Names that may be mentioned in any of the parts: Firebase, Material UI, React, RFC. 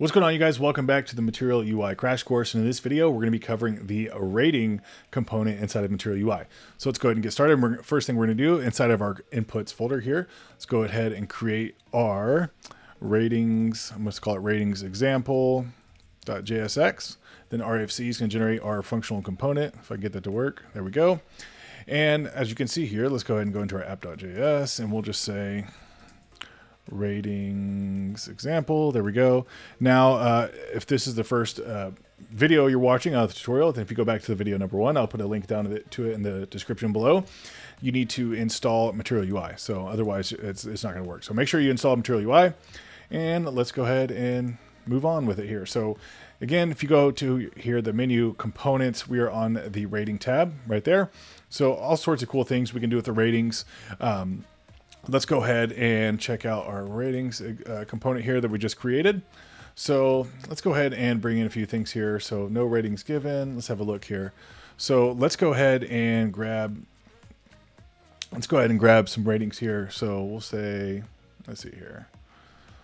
What's going on, you guys? Welcome back to the Material UI crash course. And in this video, we're going to be covering the rating component inside of Material UI. So let's go ahead and get started. First thing we're going to do inside of our inputs folder here, let's go ahead and create our ratings. I'm going to call it ratings example.jsx. Then RFC is going to generate our functional component. If I can get that to work, there we go. And as you can see here, let's go ahead and go into our app.js and we'll just say ratings example. There we go. Now, if this is the first video you're watching out of the tutorial, then if you go back to the video number one, I'll put a link down to it in the description below. You need to install Material UI. So otherwise it's not going to work. So make sure you install Material UI and let's go ahead and move on with it here. So again, if you go to here, the menu components, we are on the rating tab right there. So all sorts of cool things we can do with the ratings. Let's go ahead and check out our ratings component here that we just created. So let's go ahead and bring in a few things here. So no ratings given. Let's have a look here. So let's go ahead and grab some ratings here. So we'll say, let's see here.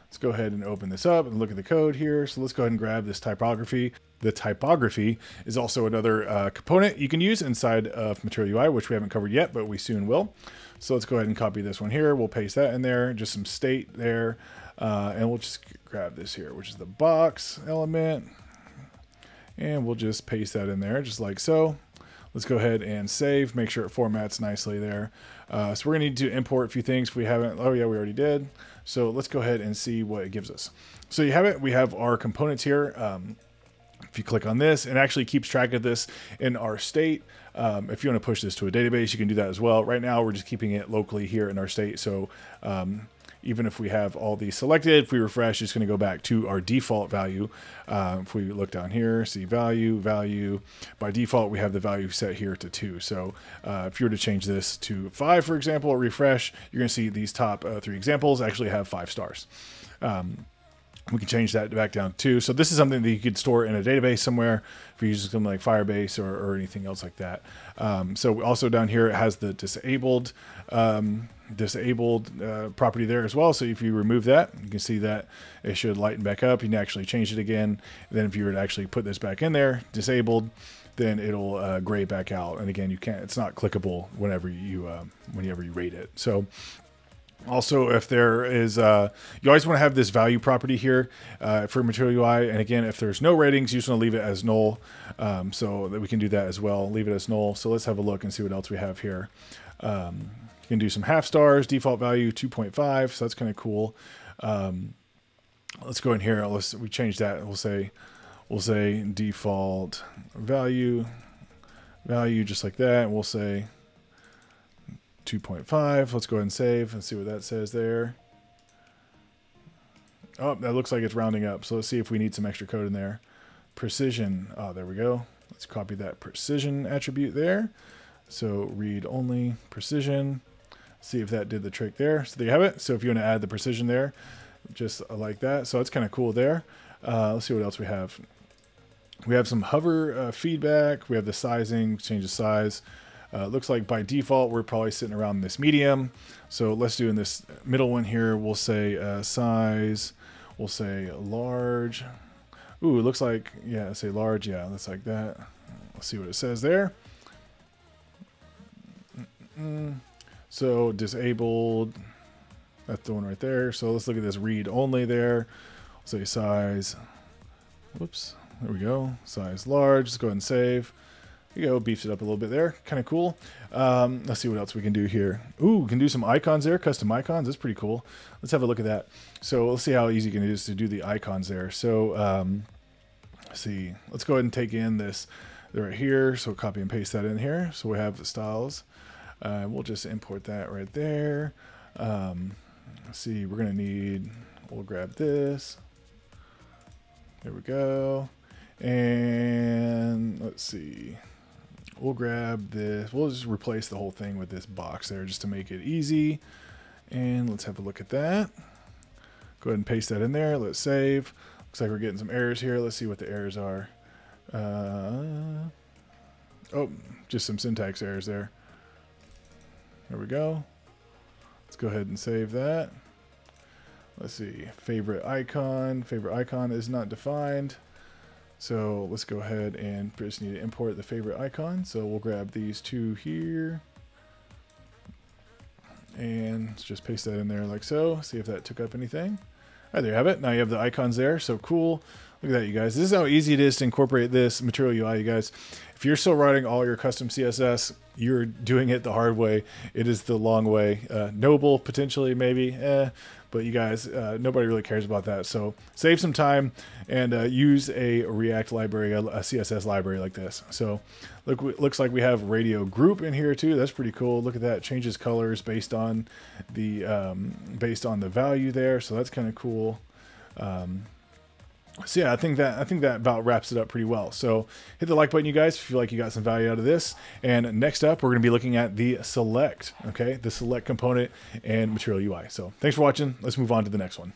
Let's go ahead and open this up and look at the code here. So let's go ahead and grab this typography. The typography is also another component you can use inside of Material UI, which we haven't covered yet, but we soon will. So let's go ahead and copy this one here. We'll paste that in there, just some state there. And we'll just grab this here, which is the box element. And we'll just paste that in there, just like so. Let's go ahead and save, make sure it formats nicely there. So we're gonna need to import a few things if we haven't. Oh yeah, we already did. So let's go ahead and see what it gives us. So you have it, we have our components here. If you click on this, it actually keeps track of this in our state. If you want to push this to a database, you can do that as well. Right now, we're just keeping it locally here in our state. So even if we have all these selected, if we refresh, it's going to go back to our default value. If we look down here, see value, by default, we have the value set here to 2. So if you were to change this to 5, for example, or refresh, you're going to see these top 3 examples actually have 5 stars. We can change that back down too. So this is something that you could store in a database somewhere if you're using something like Firebase or anything else like that. So also down here, it has the disabled property there as well. So if you remove that, you can see that it should lighten back up. You can actually change it again. And then if you were to actually put this back in there, disabled, then it'll gray back out. And again, you can't, it's not clickable whenever you rate it. So also, if there is, you always want to have this value property here for Material UI. And again, if there's no ratings, you just want to leave it as null. So that we can do that as well, leave it as null. So let's have a look and see what else we have here. You can do some half stars, default value 2.5. So that's kind of cool. Let's go in here. We change that. We'll say default value just like that. And we'll say 2.5. Let's go ahead and save and see what that says there. Oh, that looks like it's rounding up. So let's see if we need some extra code in there. Precision. Oh, there we go. Let's copy that precision attribute there. So read only precision. See if that did the trick there. So there you have it. So if you want to add the precision there, just like that. So that's kind of cool there. Let's see what else we have. We have some hover feedback. We have the sizing, change the size. Looks like by default, we're probably sitting around this medium. So let's do in this middle one here, we'll say size, we'll say large. Ooh, it looks like, yeah, say large. Yeah, that's like that. Let's see what it says there. So disabled, that's the one right there. So let's look at this read only there. We'll say size, whoops, there we go. Size large, let's go ahead and save. There you go, beefs it up a little bit there. Kind of cool. Let's see what else we can do here. Ooh, we can do some icons there, custom icons. That's pretty cool. Let's have a look at that. So let's see how easy it is to do the icons there. So let's see. Let's go ahead and take in this right here. So copy and paste that in here. So we have the styles. We'll just import that right there. Let's see. We're going to need, we'll grab this. There we go. And let's see. We'll grab this. We'll just replace the whole thing with this box there just to make it easy. And let's have a look at that. Go ahead and paste that in there. Let's save. Looks like we're getting some errors here. Let's see what the errors are. Oh, just some syntax errors there. There we go. Let's go ahead and save that. Let's see, favorite icon is not defined. So let's go ahead and just need to import the favorite icon. So we'll grab these two here and let's just paste that in there like so, see if that took up anything. All right, there you have it. Now you have the icons there. So cool. Look at that, you guys. This is how easy it is to incorporate this Material UI, you guys. If you're still writing all your custom CSS, you're doing it the hard way. It is the long way. Noble, potentially, maybe. But you guys, nobody really cares about that. So save some time and use a React library, a CSS library like this. So look, looks like we have radio group in here too. That's pretty cool. Look at that. Changes colors based on the value there. So that's kind of cool. So yeah, I think that about wraps it up pretty well. So hit the like button, you guys, if you feel like you got some value out of this. And next up, we're going to be looking at the select, okay? The select component and Material UI. So thanks for watching. Let's move on to the next one.